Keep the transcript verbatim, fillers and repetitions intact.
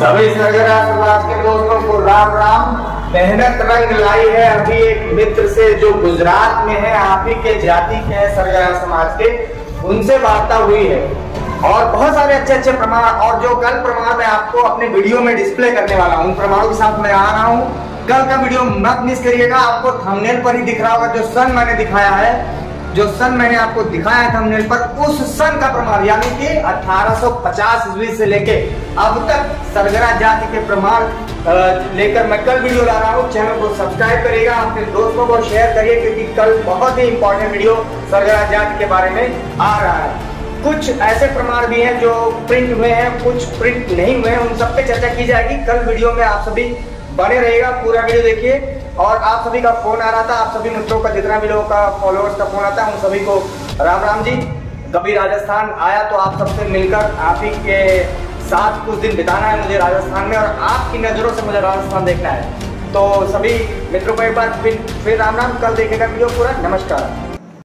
सभी सरगरा समाज के दोस्तों को राम राम। मेहनत रंग लाई है। अभी एक मित्र से जो गुजरात में है, आप ही के जाति के हैं सरगरा समाज के, उनसे वार्ता हुई है और बहुत सारे अच्छे अच्छे प्रमाण, और जो कल प्रमाण मैं आपको अपने वीडियो में डिस्प्ले करने वाला हूँ, उन प्रमाणों के साथ मैं आ रहा हूँ। कल का वीडियो मत मिस करिएगा। आपको थंबनेल पर ही दिख रहा होगा जो सन मैंने दिखाया है, जो सन मैंने आपको दिखाया थंबनेल पर, उस सन का प्रमाण यानी कि अठारह सौ पचास ईस्वी से लेके अब तक सरगरा जाति के प्रमाण लेकर मैं कल वीडियो ला रहा हूँ। चैनल को सब्सक्राइब करिएगा, अपने दोस्तों को शेयर करिए, क्योंकि कल बहुत ही इंपॉर्टेंट वीडियो सरगरा जाति के बारे में आ रहा है। कुछ ऐसे प्रमाण भी हैं जो प्रिंट हुए हैं, कुछ प्रिंट नहीं हुए हैं, उन सब पे चर्चा की जाएगी कल वीडियो में। आप सभी बने रहिएगा, पूरा वीडियो देखिए। और आप सभी का फोन आ रहा था, आप सभी मित्रों का, जितना भी लोगों का फॉलोअर्स का फोन आता है, उन सभी को राम राम जी। कभी राजस्थान आया तो आप सबसे मिलकर आप ही के साथ कुछ दिन बिताना है मुझे राजस्थान में, और आपकी नज़रों से मुझे राजस्थान देखना है। तो सभी मित्रों को एक बार फिर फिर राम राम। कल देखेगा वीडियो पूरा। नमस्कार।